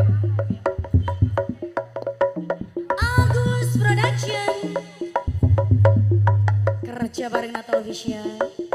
Agus Production kerja bareng Natalovision.